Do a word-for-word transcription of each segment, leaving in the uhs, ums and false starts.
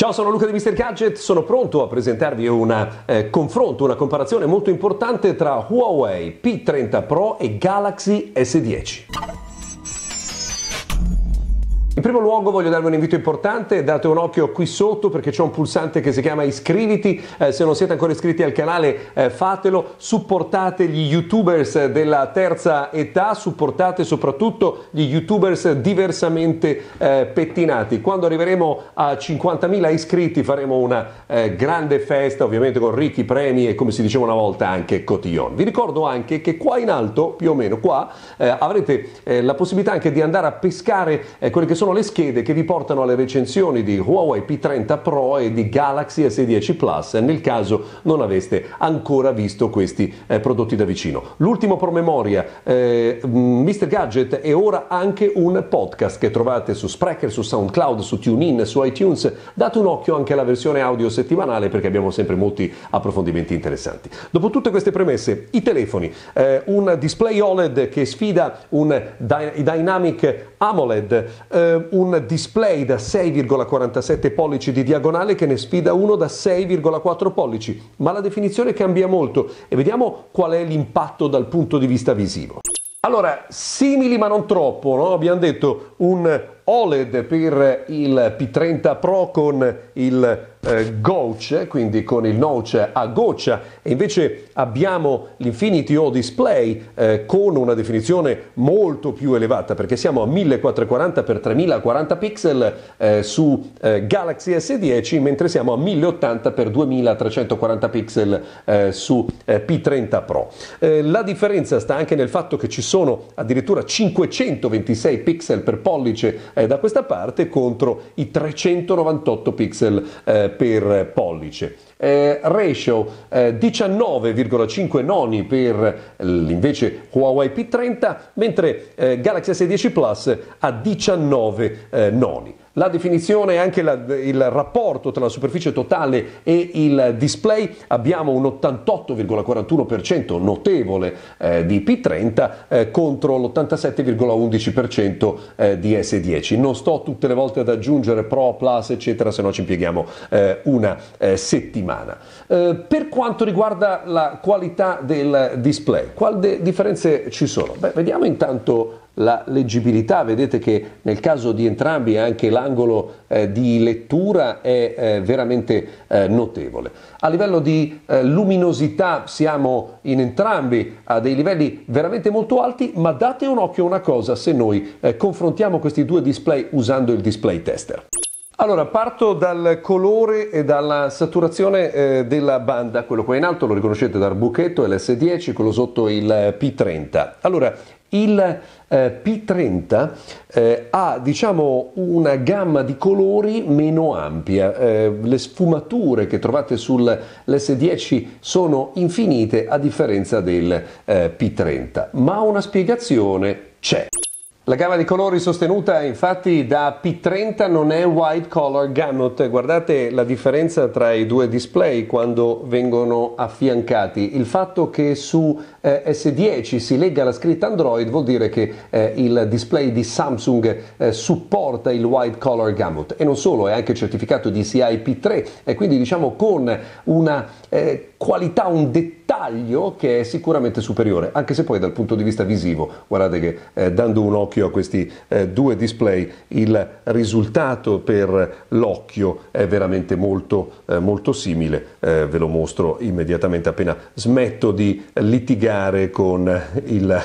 Ciao, sono Luca di Mister Gadget, sono pronto a presentarvi un eh, confronto, una comparazione molto importante tra Huawei P trenta Pro e Galaxy S dieci. In primo luogo voglio darvi un invito importante, date un occhio qui sotto perché c'è un pulsante che si chiama iscriviti, eh, se non siete ancora iscritti al canale eh, fatelo, supportate gli youtubers della terza età, supportate soprattutto gli youtubers diversamente eh, pettinati. Quando arriveremo a cinquantamila iscritti faremo una eh, grande festa, ovviamente con ricchi premi e, come si diceva una volta, anche cotillon. Vi ricordo anche che qua in alto, più o meno qua, eh, avrete eh, la possibilità anche di andare a pescare eh, quelle che sono le schede che vi portano alle recensioni di Huawei P trenta Pro e di Galaxy S dieci plus, nel caso non aveste ancora visto questi eh, prodotti da vicino. L'ultimo promemoria, eh, Mister Gadget è ora anche un podcast che trovate su Spreaker, su SoundCloud, su TuneIn, su iTunes. Date un occhio anche alla versione audio settimanale perché abbiamo sempre molti approfondimenti interessanti. Dopo tutte queste premesse, i telefoni, eh, un display O L E D che sfida un dy- Dynamic AMOLED, eh, un display da sei virgola quarantasette pollici di diagonale che ne sfida uno da sei virgola quattro pollici, ma la definizione cambia molto e vediamo qual è l'impatto dal punto di vista visivo. Allora, simili ma non troppo, no? Abbiamo detto un O L E D per il P trenta Pro con il eh, Gouch, quindi con il notch a goccia, e invece abbiamo l'Infinity O Display eh, con una definizione molto più elevata perché siamo a millequattrocentoquaranta per tremilaquaranta pixel eh, su eh, Galaxy S dieci, mentre siamo a mille ottanta per duemilatrecentoquaranta pixel eh, su eh, P trenta Pro. Eh, la differenza sta anche nel fatto che ci sono addirittura cinquecentoventisei pixel per pollice da questa parte contro i trecentonovantotto pixel eh, per pollice. Eh, ratio eh, diciannove virgola cinque noni per eh, invece Huawei P trenta, mentre eh, Galaxy S dieci plus ha diciannove eh, noni. La definizione e anche la, il rapporto tra la superficie totale e il display, abbiamo un ottantotto virgola quarantuno per cento notevole eh, di P trenta eh, contro l'ottantasette virgola undici per cento eh, di S dieci. Non sto tutte le volte ad aggiungere Pro, Plus eccetera, se no ci impieghiamo eh, una eh, settimana. Eh, per quanto riguarda la qualità del display, quali differenze ci sono? Beh, vediamo intanto la leggibilità. Vedete che nel caso di entrambi anche l'angolo eh, di lettura è eh, veramente eh, notevole. A livello di eh, luminosità siamo in entrambi a dei livelli veramente molto alti, ma date un occhio a una cosa se noi eh, confrontiamo questi due display usando il display tester. Allora, parto dal colore e dalla saturazione eh, della banda. Quello qua in alto lo riconoscete dal buchetto, è l'S dieci, quello sotto il P trenta. Allora, il eh, P trenta eh, ha, diciamo, una gamma di colori meno ampia, eh, le sfumature che trovate sull'S dieci sono infinite a differenza del eh, P trenta, ma una spiegazione c'è. La gamma di colori sostenuta infatti da P trenta non è Wide Color Gamut. Guardate la differenza tra i due display quando vengono affiancati. Il fatto che su eh, S dieci si legga la scritta Android vuol dire che eh, il display di Samsung eh, supporta il Wide Color Gamut, e non solo, è anche certificato di C I P tre, e quindi, diciamo, con una eh, qualità, un dettaglio che è sicuramente superiore, anche se poi dal punto di vista visivo, guardate che eh, dando un occhio a questi eh, due display, il risultato per l'occhio è veramente molto eh, molto simile. Eh, ve lo mostro immediatamente appena smetto di litigare con il,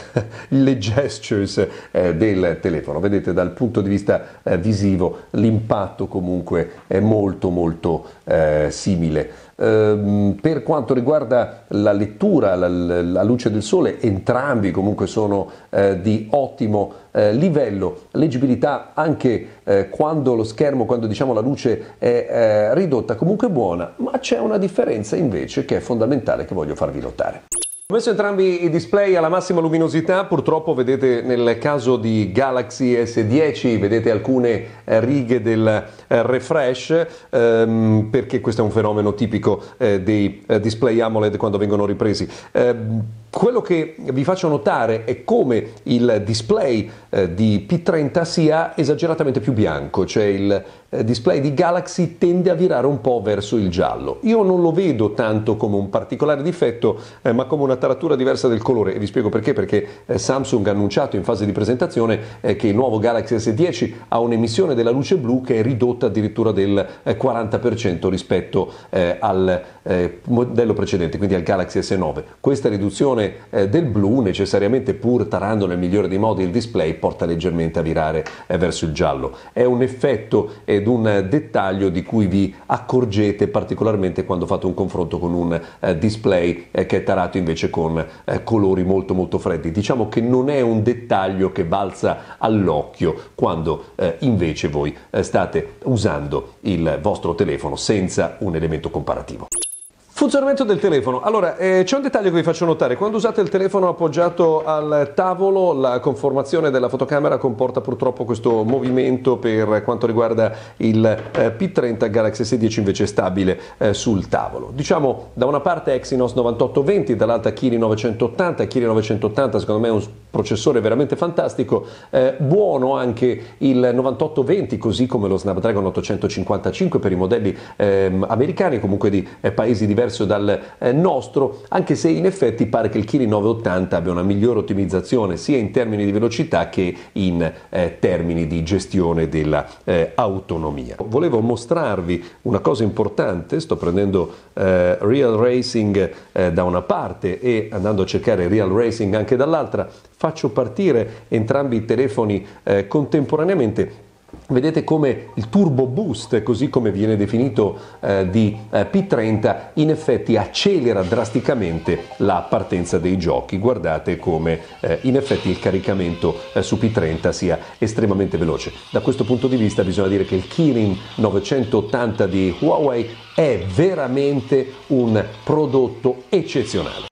le gestures eh, del telefono. Vedete, dal punto di vista eh, visivo l'impatto comunque è molto molto eh, simile. Uh, per quanto riguarda la lettura, la, la luce del sole, entrambi comunque sono uh, di ottimo uh, livello. Leggibilità anche uh, quando lo schermo, quando diciamo la luce è uh, ridotta, comunque buona, ma c'è una differenza invece che è fondamentale, che voglio farvi notare. Ho messo entrambi i display alla massima luminosità. Purtroppo vedete, nel caso di Galaxy S dieci, vedete alcune righe del refresh, ehm, perché questo è un fenomeno tipico eh, dei display AMOLED quando vengono ripresi. Eh, Quello che vi faccio notare è come il display eh, di P trenta sia esageratamente più bianco, cioè il eh, display di Galaxy tende a virare un po' verso il giallo. Io non lo vedo tanto come un particolare difetto, eh, ma come una taratura diversa del colore, e vi spiego perché, perché eh, Samsung ha annunciato in fase di presentazione eh, che il nuovo Galaxy S dieci ha un'emissione della luce blu che è ridotta addirittura del eh, quaranta per cento rispetto eh, al eh, modello precedente, quindi al Galaxy S nove. Questa riduzione eh, del blu necessariamente, pur tarando nel migliore dei modi il display, porta leggermente a virare eh, verso il giallo. È un effetto ed un dettaglio di cui vi accorgete particolarmente quando fate un confronto con un eh, display eh, che è tarato invece con eh, colori molto molto freddi. Diciamo che non è un dettaglio che balza all'occhio quando eh, invece voi eh, state usando il vostro telefono senza un elemento comparativo. Funzionamento del telefono. Allora, eh, c'è un dettaglio che vi faccio notare: quando usate il telefono appoggiato al tavolo, la conformazione della fotocamera comporta purtroppo questo movimento. Per quanto riguarda il eh, P trenta, Galaxy S dieci invece è stabile eh, sul tavolo. Diciamo, da una parte Exynos novantotto venti, dall'altra Kirin novecentottanta. Kirin novecentottanta secondo me è un processore veramente fantastico, eh, buono anche il novantotto venti, così come lo Snapdragon ottocentocinquantacinque per i modelli eh, americani, comunque di eh, paesi diversi dal nostro, anche se in effetti pare che il Kirin nove ottanta abbia una migliore ottimizzazione sia in termini di velocità che in eh, termini di gestione della eh, autonomia. Volevo mostrarvi una cosa importante. Sto prendendo eh, Real Racing eh, da una parte e andando a cercare Real Racing anche dall'altra, faccio partire entrambi i telefoni eh, contemporaneamente. Vedete come il turbo boost, così come viene definito eh, di eh, P trenta, in effetti accelera drasticamente la partenza dei giochi. Guardate come eh, in effetti il caricamento eh, su P trenta sia estremamente veloce. Da questo punto di vista bisogna dire che il Kirin novecentottanta di Huawei è veramente un prodotto eccezionale.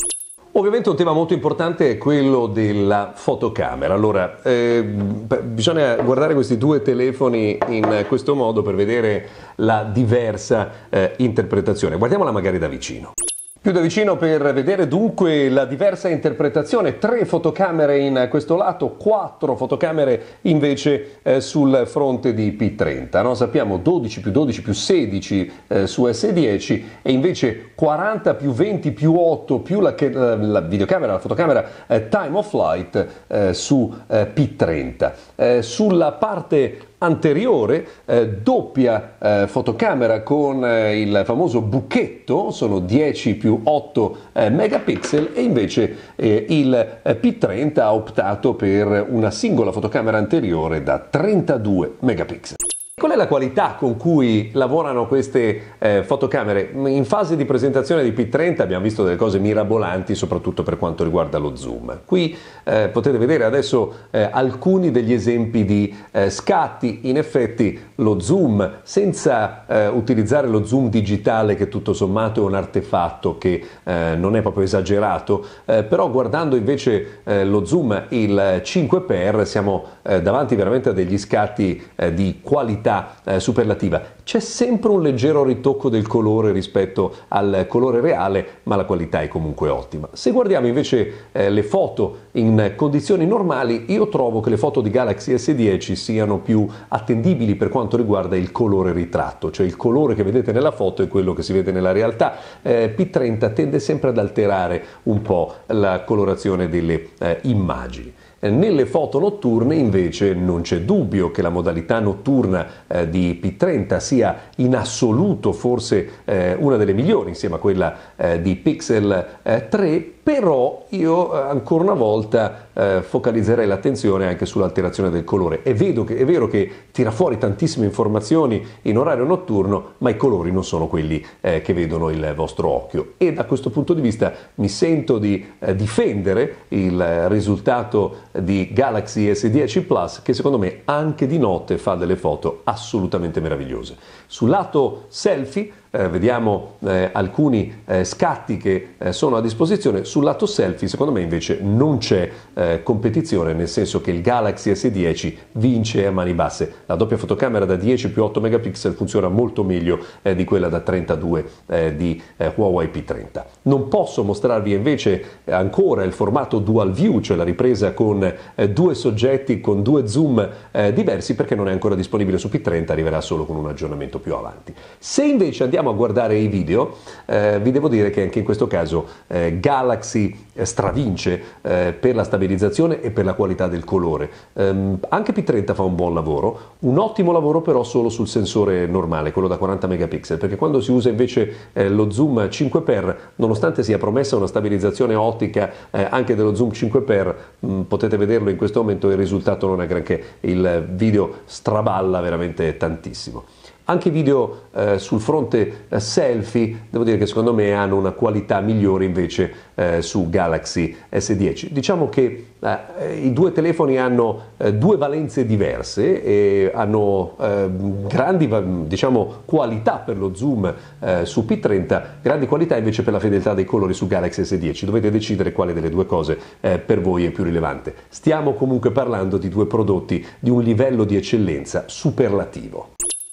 Ovviamente un tema molto importante è quello della fotocamera. Allora, eh, bisogna guardare questi due telefoni in questo modo per vedere la diversa eh, interpretazione. Guardiamola magari da vicino. Più da vicino per vedere dunque la diversa interpretazione. Tre fotocamere in questo lato, quattro fotocamere invece eh, sul fronte di P trenta, no? Sappiamo dodici più dodici più sedici eh, su S dieci, e invece quaranta più venti più otto più la, la videocamera, la fotocamera eh, time of flight eh, su eh, P trenta. Eh, sulla parte anteriore eh, doppia eh, fotocamera con eh, il famoso buchetto, sono dieci più otto eh, megapixel, e invece eh, il eh, P trenta ha optato per una singola fotocamera anteriore da trentadue megapixel. Qual è la qualità con cui lavorano queste eh, fotocamere? In fase di presentazione di P trenta abbiamo visto delle cose mirabolanti, soprattutto per quanto riguarda lo zoom. Qui eh, potete vedere adesso eh, alcuni degli esempi di eh, scatti. In effetti lo zoom, senza eh, utilizzare lo zoom digitale, che tutto sommato è un artefatto che eh, non è proprio esagerato, eh, però guardando invece eh, lo zoom il cinque per siamo eh, davanti veramente a degli scatti eh, di qualità superlativa. C'è sempre un leggero ritocco del colore rispetto al colore reale, ma la qualità è comunque ottima. Se guardiamo invece eh, le foto in condizioni normali, io trovo che le foto di Galaxy S dieci siano più attendibili per quanto riguarda il colore ritratto, cioè il colore che vedete nella foto è quello che si vede nella realtà. eh, P trenta tende sempre ad alterare un po' la colorazione delle eh, immagini. Nelle foto notturne invece non c'è dubbio che la modalità notturna eh, di P trenta sia in assoluto forse eh, una delle migliori, insieme a quella eh, di Pixel eh, tre, però io eh, ancora una volta eh, focalizzerei l'attenzione anche sull'alterazione del colore. E vedo che è vero che tira fuori tantissime informazioni in orario notturno, ma i colori non sono quelli eh, che vedono il vostro occhio, e da questo punto di vista mi sento di eh, difendere il risultato di Galaxy S dieci plus, che secondo me anche di notte fa delle foto assolutamente meravigliose. Sul lato selfie eh, vediamo eh, alcuni eh, scatti che eh, sono a disposizione. Sul lato selfie secondo me invece non c'è eh, competizione, nel senso che il Galaxy S dieci vince a mani basse. La doppia fotocamera da dieci più otto megapixel funziona molto meglio eh, di quella da trentadue eh, di eh, Huawei P trenta. Non posso mostrarvi invece ancora il formato dual view, cioè la ripresa con eh, due soggetti con due zoom eh, diversi, perché non è ancora disponibile su P trenta, arriverà solo con un aggiornamento più avanti. Se invece andiamo a guardare i video, eh, vi devo dire che anche in questo caso eh, Galaxy stravince eh, per la stabilizzazione e per la qualità del colore. Ehm, anche P trenta fa un buon lavoro, un ottimo lavoro però solo sul sensore normale, quello da quaranta megapixel, perché quando si usa invece eh, lo zoom cinque x, nonostante sia promessa una stabilizzazione ottica eh, anche dello zoom cinque x, mh, potete vederlo in questo momento, il risultato non è granché, il video straballa veramente tantissimo. Anche i video eh, sul fronte eh, selfie, devo dire che secondo me hanno una qualità migliore invece eh, su Galaxy S dieci. Diciamo che eh, i due telefoni hanno eh, due valenze diverse e hanno eh, grandi diciamo, qualità per lo zoom eh, su P trenta, grandi qualità invece per la fedeltà dei colori su Galaxy S dieci. Dovete decidere quale delle due cose eh, per voi è più rilevante. Stiamo comunque parlando di due prodotti di un livello di eccellenza superlativo.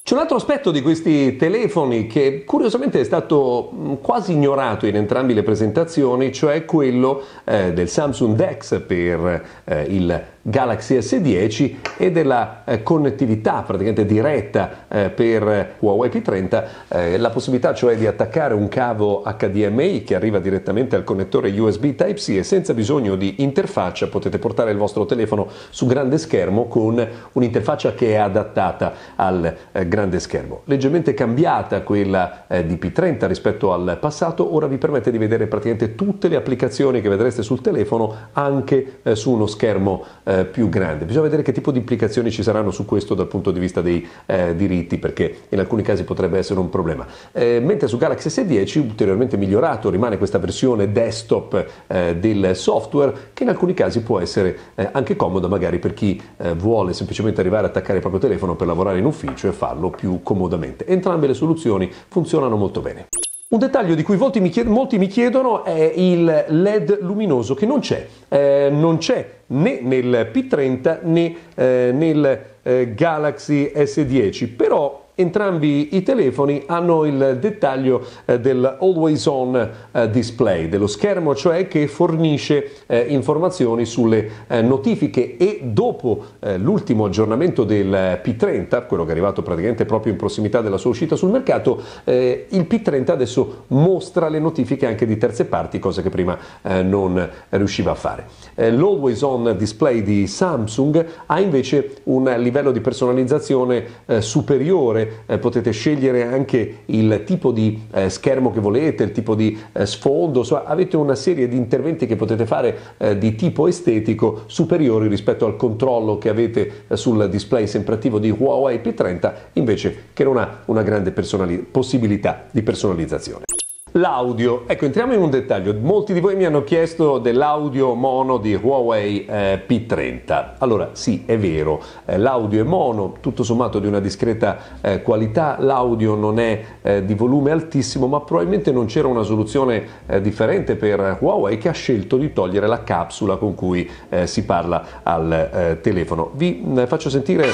C'è un altro aspetto di questi telefoni che curiosamente è stato quasi ignorato in entrambe le presentazioni, cioè quello eh, del Samsung Dex per eh, il Galaxy S dieci e della eh, connettività praticamente diretta eh, per Huawei P trenta, eh, la possibilità cioè di attaccare un cavo H D M I che arriva direttamente al connettore U S B Type-C e senza bisogno di interfaccia potete portare il vostro telefono su grande schermo con un'interfaccia che è adattata al eh, grande schermo. Leggermente cambiata quella eh, di P trenta rispetto al passato, ora vi permette di vedere praticamente tutte le applicazioni che vedreste sul telefono anche eh, su uno schermo eh, più grande. Bisogna vedere che tipo di implicazioni ci saranno su questo dal punto di vista dei eh, diritti, perché in alcuni casi potrebbe essere un problema. Eh, mentre su Galaxy S dieci, ulteriormente migliorato, rimane questa versione desktop eh, del software che in alcuni casi può essere eh, anche comoda magari per chi eh, vuole semplicemente arrivare a attaccare il proprio telefono per lavorare in ufficio e farlo più comodamente. Entrambe le soluzioni funzionano molto bene. Un dettaglio di cui molti mi chiedono, molti mi chiedono è il L E D luminoso, che non c'è, eh, non c'è né nel P trenta né eh, nel eh, Galaxy S dieci, però entrambi i telefoni hanno il dettaglio eh, del Always On eh, Display, dello schermo cioè che fornisce eh, informazioni sulle eh, notifiche, e dopo eh, l'ultimo aggiornamento del P trenta, quello che è arrivato praticamente proprio in prossimità della sua uscita sul mercato, eh, il P trenta adesso mostra le notifiche anche di terze parti, cosa che prima eh, non riusciva a fare. Eh, L'Always On Display di Samsung ha invece un livello di personalizzazione eh, superiore. Eh, potete scegliere anche il tipo di eh, schermo che volete, il tipo di eh, sfondo, so, avete una serie di interventi che potete fare eh, di tipo estetico superiori rispetto al controllo che avete eh, sul display sempre attivo di Huawei P trenta, invece che non ha una grande personali- possibilità di personalizzazione. L'audio, ecco, entriamo in un dettaglio. Molti di voi mi hanno chiesto dell'audio mono di Huawei eh, P trenta. Allora sì, è vero, eh, l'audio è mono, tutto sommato di una discreta eh, qualità, l'audio non è eh, di volume altissimo, ma probabilmente non c'era una soluzione eh, differente per Huawei, che ha scelto di togliere la capsula con cui eh, si parla al eh, telefono. Vi eh, faccio sentire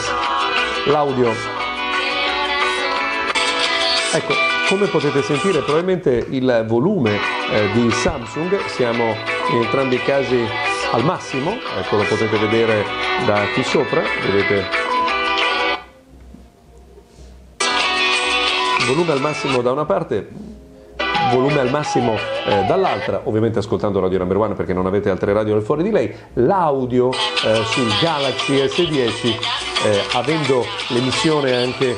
l'audio. Ecco, come potete sentire probabilmente il volume eh, di Samsung, siamo in entrambi i casi al massimo, ecco, lo potete vedere da qui sopra, vedete volume al massimo da una parte, volume al massimo eh, dall'altra, ovviamente ascoltando Radio Number One perché non avete altre radio al fuori di lei. L'audio eh, sul Galaxy S dieci, eh, avendo l'emissione anche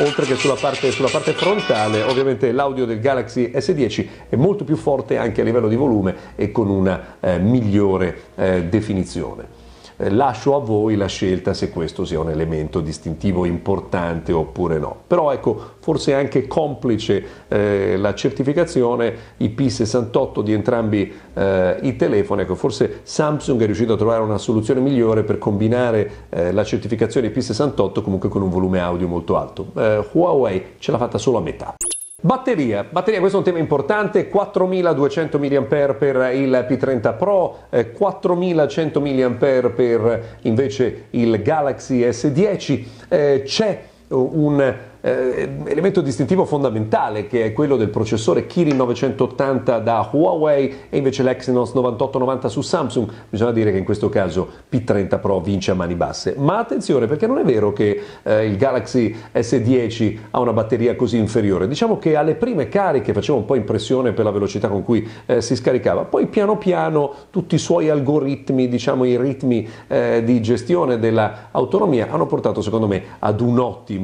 oltre che sulla parte, sulla parte frontale, ovviamente l'audio del Galaxy S dieci è molto più forte anche a livello di volume e con una eh, migliore eh, definizione. Eh, lascio a voi la scelta se questo sia un elemento distintivo importante oppure no. Però ecco, forse anche complice eh, la certificazione I P sessantotto di entrambi eh, i telefoni, ecco, forse Samsung è riuscito a trovare una soluzione migliore per combinare eh, la certificazione I P sessantotto comunque con un volume audio molto alto. Eh, Huawei ce l'ha fatta solo a metà. Batteria, batteria, questo è un tema importante, quattromiladuecento milliamperi-ore per il P trenta Pro, eh, quattromilacento milliamperi-ore per invece il Galaxy S dieci, eh, c'è un eh, elemento distintivo fondamentale che è quello del processore Kirin novecentottanta da Huawei e invece l'Exynos novantotto novanta su Samsung. Bisogna dire che in questo caso P trenta Pro vince a mani basse, ma attenzione, perché non è vero che eh, il Galaxy S dieci ha una batteria così inferiore. Diciamo che alle prime cariche faceva un po' impressione per la velocità con cui eh, si scaricava, poi piano piano tutti i suoi algoritmi, diciamo i ritmi eh, di gestione dell'autonomia, hanno portato secondo me ad un ottimo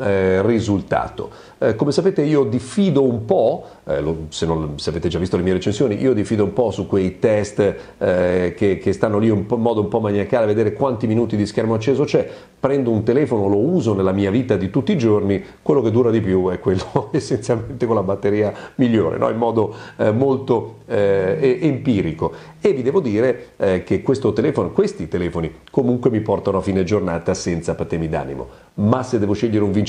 Eh, risultato. Eh, come sapete io diffido un po', eh, lo, se, non, se avete già visto le mie recensioni, io diffido un po' su quei test eh, che, che stanno lì in modo un po' maniacale a vedere quanti minuti di schermo acceso c'è. Prendo un telefono, lo uso nella mia vita di tutti i giorni, quello che dura di più è quello essenzialmente con la batteria migliore, no? In modo eh, molto eh, empirico, e vi devo dire eh, che questo telefono, questi telefoni comunque mi portano a fine giornata senza patemi d'animo. Ma se devo scegliere un vincitore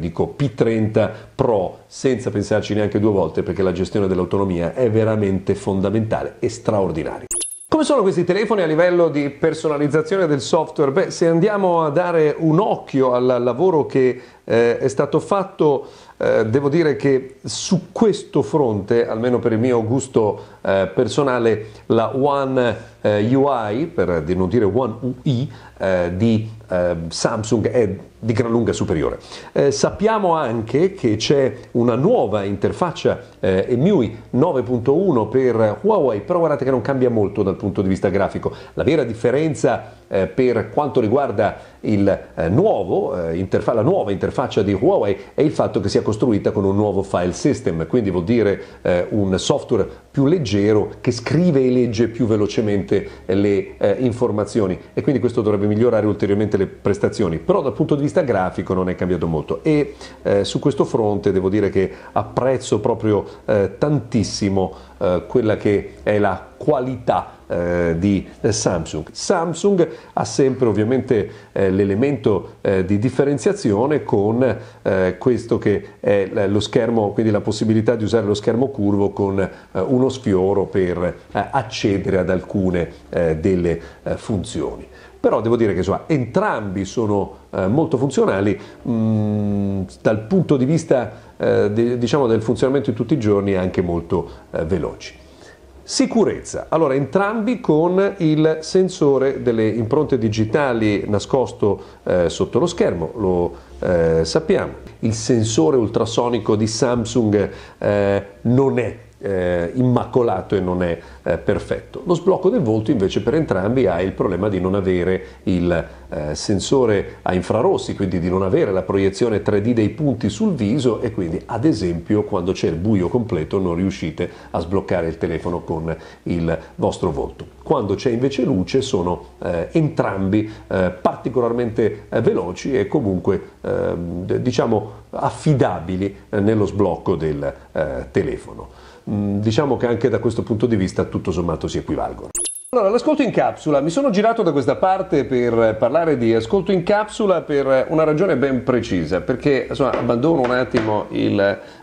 dico P trenta Pro senza pensarci neanche due volte, perché la gestione dell'autonomia è veramente fondamentale e straordinaria. Come sono questi telefoni a livello di personalizzazione del software? Beh, se andiamo a dare un occhio al lavoro che eh, è stato fatto, eh, devo dire che su questo fronte, almeno per il mio gusto eh, personale, la One eh, U I, per non dire One U I, eh, di eh, Samsung è di gran lunga superiore. Eh, sappiamo anche che c'è una nuova interfaccia eh, E M U I nove punto uno per Huawei, però guardate che non cambia molto dal punto di vista grafico. La vera differenza eh, per quanto riguarda il, eh, nuovo, eh, interfa- la nuova interfaccia di Huawei è il fatto che sia costruita con un nuovo file system, quindi vuol dire eh, un software più leggero che scrive e legge più velocemente le eh, informazioni, e quindi questo dovrebbe migliorare ulteriormente le prestazioni, però dal punto di vista grafico non è cambiato molto, e eh, su questo fronte devo dire che apprezzo proprio eh, tantissimo eh, quella che è la qualità eh, di Samsung. Samsung ha sempre ovviamente eh, l'elemento eh, di differenziazione con eh, questo che è lo schermo, quindi la possibilità di usare lo schermo curvo con eh, uno sfioro per eh, accedere ad alcune eh, delle eh, funzioni. Però devo dire che insomma, entrambi sono eh, molto funzionali, mh, dal punto di vista eh, de, diciamo del funzionamento di tutti i giorni, anche molto eh, veloci. Sicurezza, allora entrambi con il sensore delle impronte digitali nascosto eh, sotto lo schermo, lo eh, sappiamo. Il sensore ultrasonico di Samsung eh, non è Eh, immacolato e non è eh, perfetto. Lo sblocco del volto invece per entrambi ha il problema di non avere il eh, sensore a infrarossi, quindi di non avere la proiezione tre D dei punti sul viso, e quindi ad esempio quando c'è il buio completo non riuscite a sbloccare il telefono con il vostro volto. Quando c'è invece luce sono eh, entrambi eh, particolarmente eh, veloci e comunque eh, diciamo affidabili eh, nello sblocco del eh, telefono. Diciamo che anche da questo punto di vista tutto sommato si equivalgono. Allora, l'ascolto in capsula, mi sono girato da questa parte per parlare di ascolto in capsula per una ragione ben precisa, perché insomma abbandono un attimo il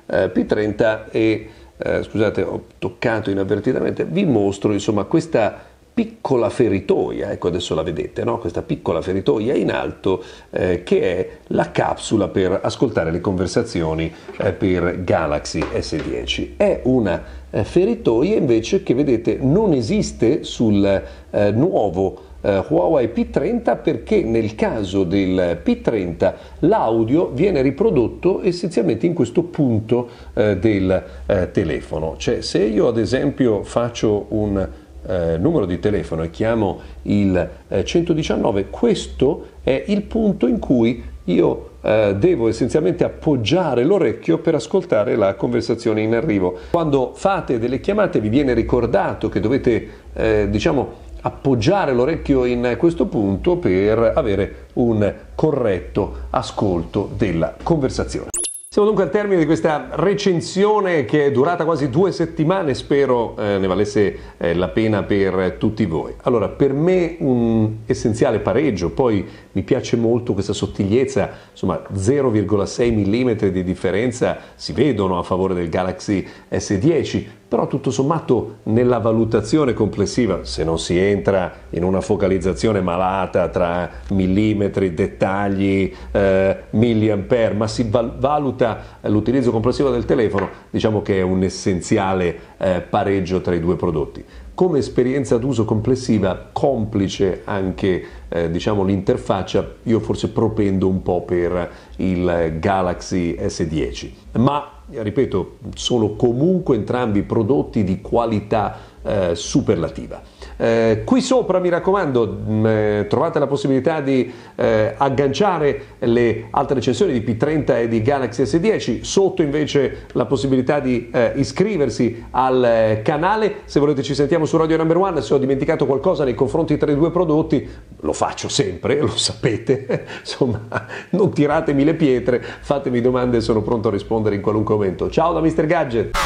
eh, P trenta e eh, scusate, ho toccato inavvertitamente, vi mostro insomma questa piccola feritoia, ecco adesso la vedete, no? Questa piccola feritoia in alto eh, che è la capsula per ascoltare le conversazioni eh, per Galaxy S dieci. È una eh, feritoia invece che vedete non esiste sul eh, nuovo Uh, Huawei P trenta, perché nel caso del P trenta l'audio viene riprodotto essenzialmente in questo punto uh, del uh, telefono. Cioè, se io ad esempio faccio un uh, numero di telefono e chiamo il uh, centodiciannove, questo è il punto in cui io Uh, devo essenzialmente appoggiare l'orecchio per ascoltare la conversazione in arrivo. Quando fate delle chiamate vi viene ricordato che dovete eh, diciamo appoggiare l'orecchio in questo punto per avere un corretto ascolto della conversazione. Siamo dunque al termine di questa recensione che è durata quasi due settimane, spero eh, ne valesse eh, la pena per tutti voi. Allora, per me un essenziale pareggio, poi mi piace molto questa sottigliezza, insomma zero virgola sei millimetri di differenza si vedono a favore del Galaxy S dieci, però tutto sommato nella valutazione complessiva, se non si entra in una focalizzazione malata tra millimetri, dettagli, eh, milliampere, ma si val- valuta l'utilizzo complessivo del telefono, diciamo che è un essenziale eh, pareggio tra i due prodotti. Come esperienza d'uso complessiva, complice anche eh, diciamo l'interfaccia, io forse propendo un po' per il Galaxy S dieci, ma ripeto, sono comunque entrambi prodotti di qualità eh, superlativa. Eh, qui sopra, mi raccomando, mh, trovate la possibilità di eh, agganciare le altre recensioni di P trenta e di Galaxy S dieci, sotto invece la possibilità di eh, iscriversi al eh, canale. Se volete ci sentiamo su Radio Number One, se ho dimenticato qualcosa nei confronti tra i due prodotti, lo faccio sempre, lo sapete, insomma non tiratemi le pietre, fatemi domande, sono pronto a rispondere in qualunque momento. Ciao da Mister Gadget!